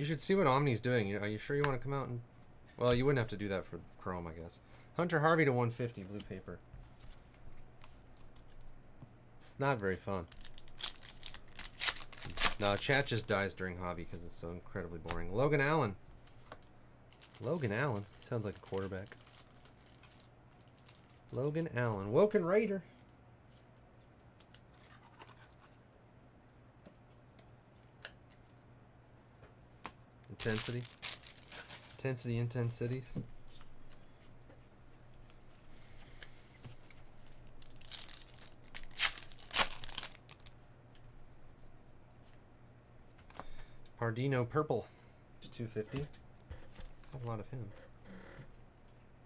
you should see what Omni's doing. Are you sure you want to come out and... Well, you wouldn't have to do that for Chrome, I guess. Hunter Harvey to one fifty, blue paper. It's not very fun. No, chat just dies during hobby because it's so incredibly boring. Logan Allen. Logan Allen? Sounds like a quarterback. Logan Allen. Woken Raider. Intensity. Intensity in ten cities. Pardinho purple to two fifty. A lot of him.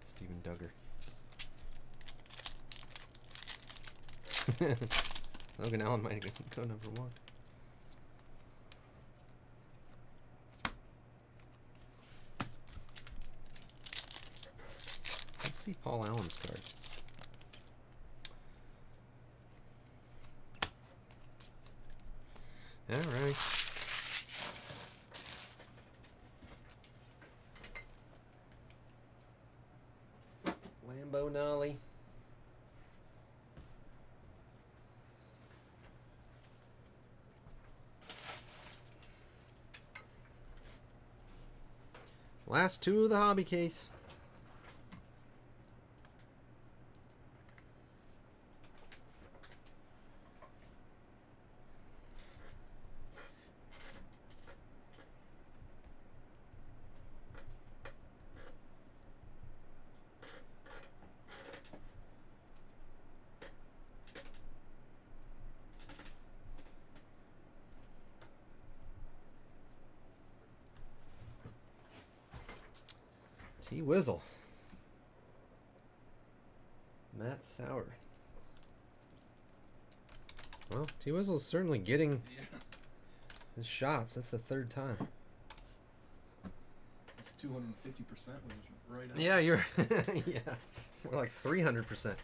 Steven Duggar. Logan Allen might go number one. Paul Allen's card. All right. Lambo Nolly. Last two of the hobby case. Gee whizzle. Matt Sauer. Well, T Whistle's certainly getting yeah. his shots. That's the third time. It's two hundred and fifty percent was right up. Yeah, you're yeah. We're like three hundred percent.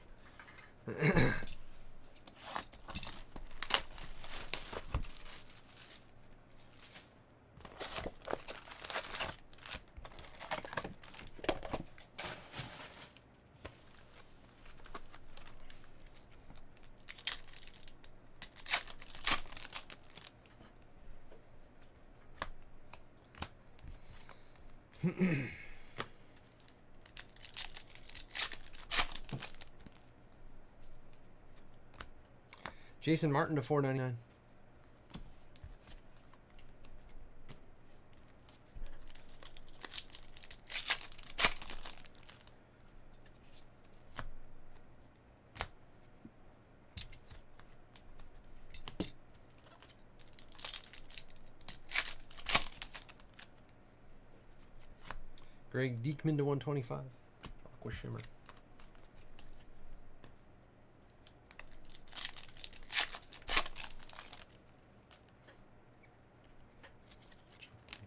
Jason Martin to four ninety-nine. Greg Diekman to one twenty-five. Aqua Shimmer.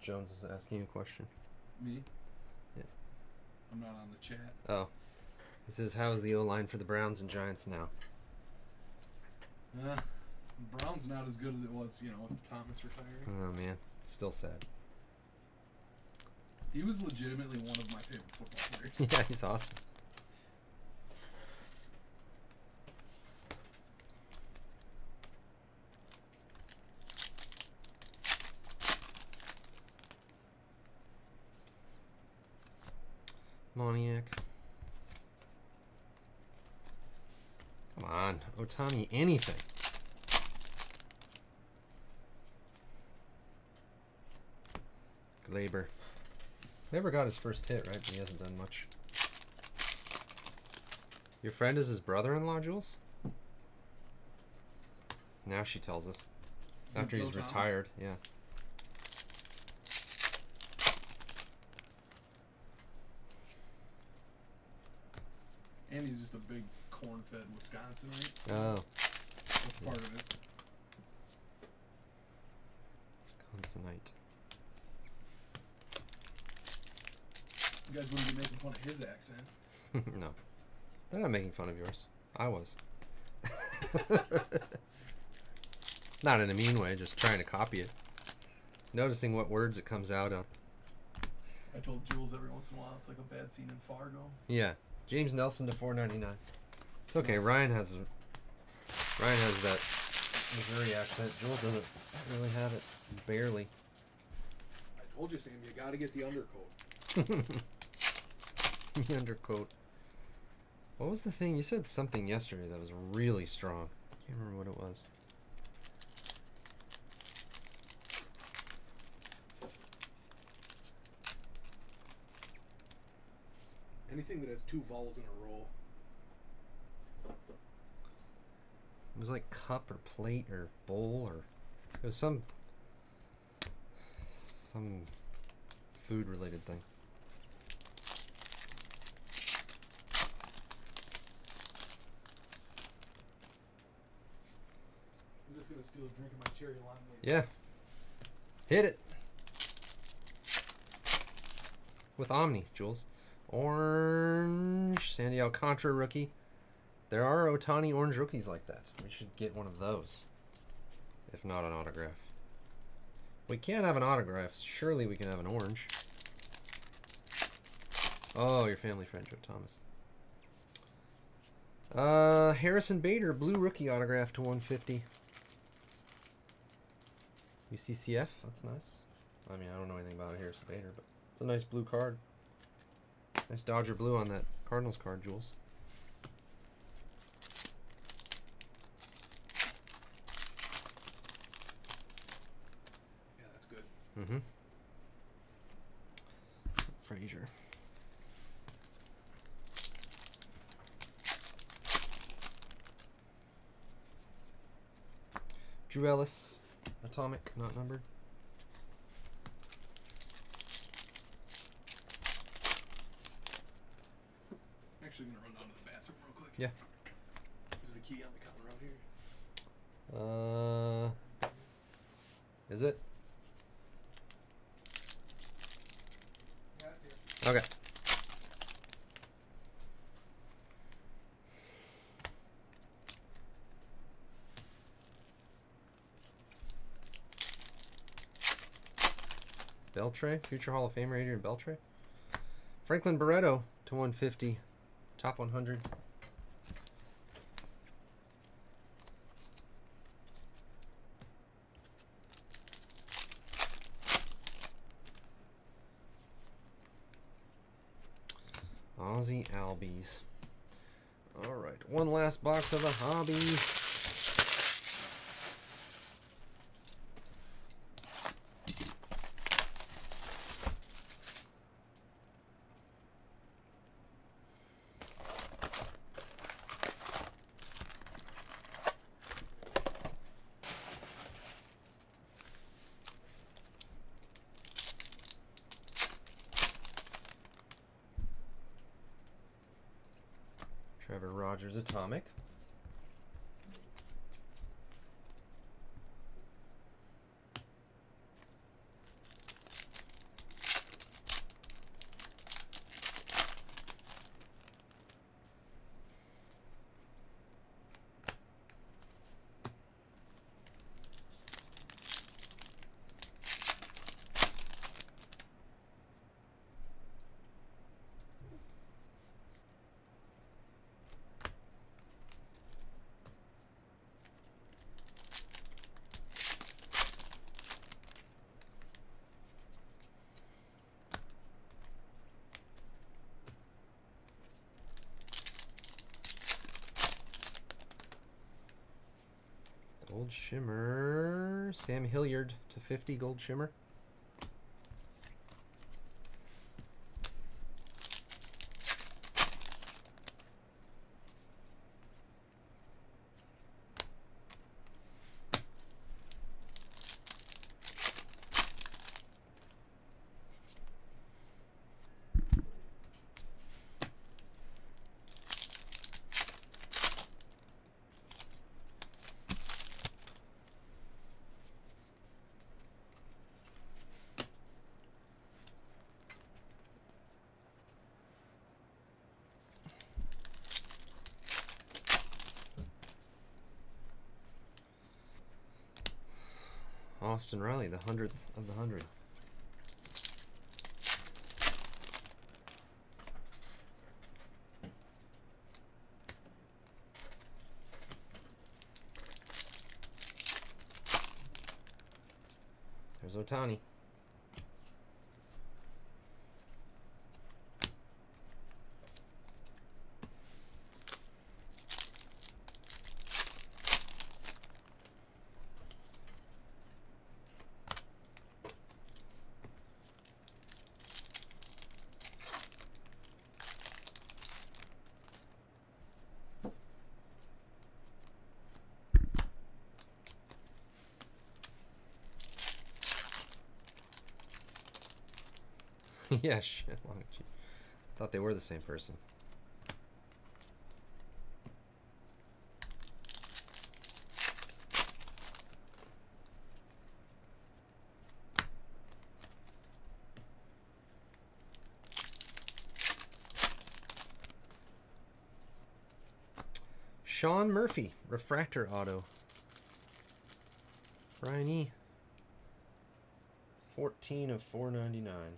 Jones is asking you a question. Me? Yeah. I'm not on the chat. Oh. He says, how is the O-line for the Browns and Giants now? Uh, the Browns not as good as it was, you know, with Thomas retiring. Oh, man. Still sad. He was legitimately one of my favorite football players. Yeah, he's awesome. Moniak. Come on, Ohtani, anything. Glaber. Glaber got his first hit, right? He hasn't done much. Your friend is his brother-in-law, Jules? Now she tells us. After he's retired, yeah. And he's just a big corn-fed Wisconsin, right? Oh. That's yeah. part of it. Wisconsinite. You guys wouldn't be making fun of his accent. No. They're not making fun of yours. I was. Not in a mean way, just trying to copy it. Noticing what words it comes out of. I told Jules every once in a while it's like a bad scene in Fargo. Yeah. James Nelson to four ninety-nine. It's okay. Ryan has a, Ryan has that Missouri accent. Joel doesn't really have it. Barely. I told you, Sam, you got to get the undercoat. The undercoat. What was the thing? You said something yesterday that was really strong. I can't remember what it was. Anything that has two vowels in a row. It was like cup or plate or bowl or it was some some food related thing. I'm just gonna steal a drink of my cherry lime. Yeah. Hit it. With Omni, Jules. Orange Sandy Alcantara rookie. There are Ohtani orange rookies like that. We should get one of those, if not an autograph. We can't have an autograph. Surely we can have an orange. Oh, your family friend, Joe Thomas. Uh, Harrison Bader, blue rookie autograph to one fifty. U C C F. That's nice. I mean, I don't know anything about Harrison Bader, but it's a nice blue card. Nice Dodger blue on that Cardinals card, Jules. Yeah, that's good. Mm-hmm. Frazier. Drew Ellis, atomic, not numbered. Yeah. Is the key on the common road here? Uh, is it? Yeah, it's here. Okay. Beltre, future Hall of Famer Adrian Beltre. Franklin Barreto to one fifty, top one hundred. Ozzy Albies. All right, one last box of the hobby. Trevor Rogers Atomic. Gold Shimmer, Sam Hilliard to fifty, Gold Shimmer. Austin Riley, the hundredth of the hundred. There's Ohtani. Yeah, shit. Long I thought they were the same person. Sean Murphy, refractor auto. Brian E. Fourteen of four ninety nine.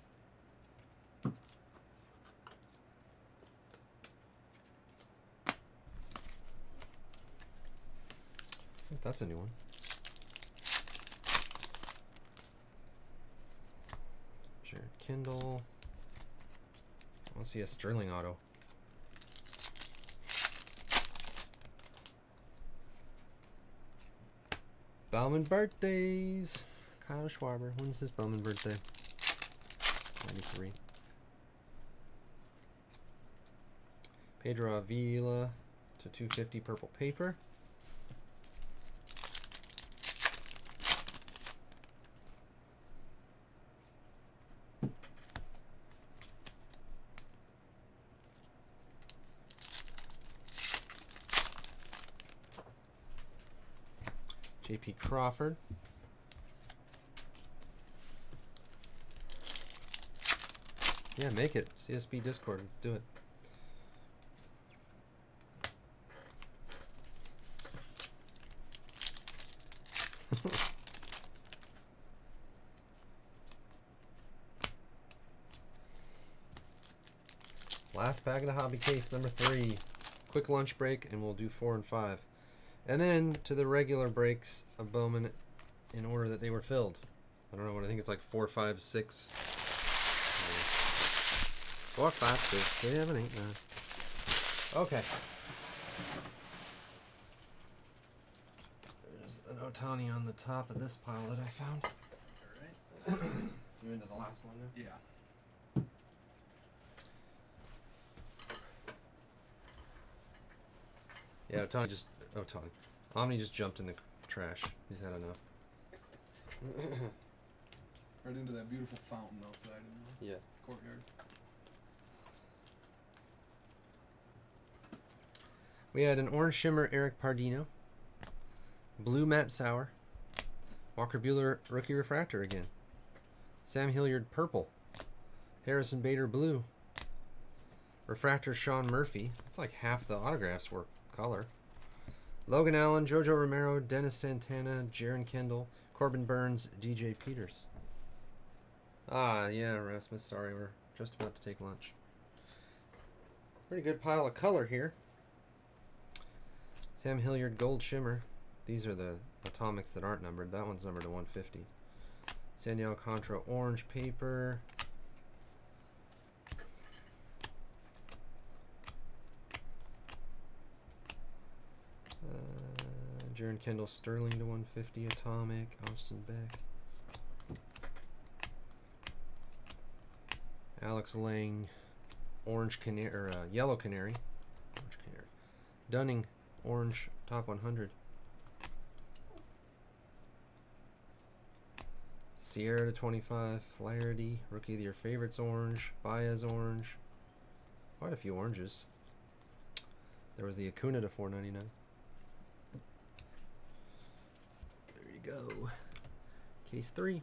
That's a new one. Jaron Kendall. I want to see a Sterling auto. Bowman birthdays. Kyle Schwarber. When's his Bowman birthday? ninety-three. Pedro Avila to two fifty purple paper. J P Crawford. Yeah, make it. C S B Discord. Let's do it. Last pack of the hobby case, number three. Quick lunch break, and we'll do four and five. And then to the regular breaks of Bowman in order that they were filled. I don't know what I think it's like four, five, six. Four, five, six, seven, eight, nine. Okay. There's an Ohtani on the top of this pile that I found. All right. You're into the last one now? Yeah. Yeah, Ohtani just Ohtani. Omni just jumped in the trash. He's had enough. Right into that beautiful fountain outside in the yeah. courtyard. We had an orange shimmer Eric Pardinho. Blue Matt Sauer. Walker Buehler rookie refractor again. Sam Hilliard purple. Harrison Bader blue. Refractor Sean Murphy. It's like half the autographs were color. Logan Allen, Jojo Romero, Dennis Santana, Jaron Kendall, Corbin Burns, D J Peters. Ah, yeah, Rasmus, sorry, we're just about to take lunch. Pretty good pile of color here. Sam Hilliard Gold Shimmer. These are the atomics that aren't numbered. That one's numbered to one fifty. Sandy Alcantara Orange Paper. Jaron Kendall Sterling to one fifty atomic. Austin Beck. Alex Lane, orange canary or uh, yellow canary. Orange canary. Dunning, orange top one hundred. Sierra to twenty-five. Flaherty, rookie of your favorites orange. Baez orange. Quite a few oranges. There was the Acuna to four ninety-nine. Go. Case three.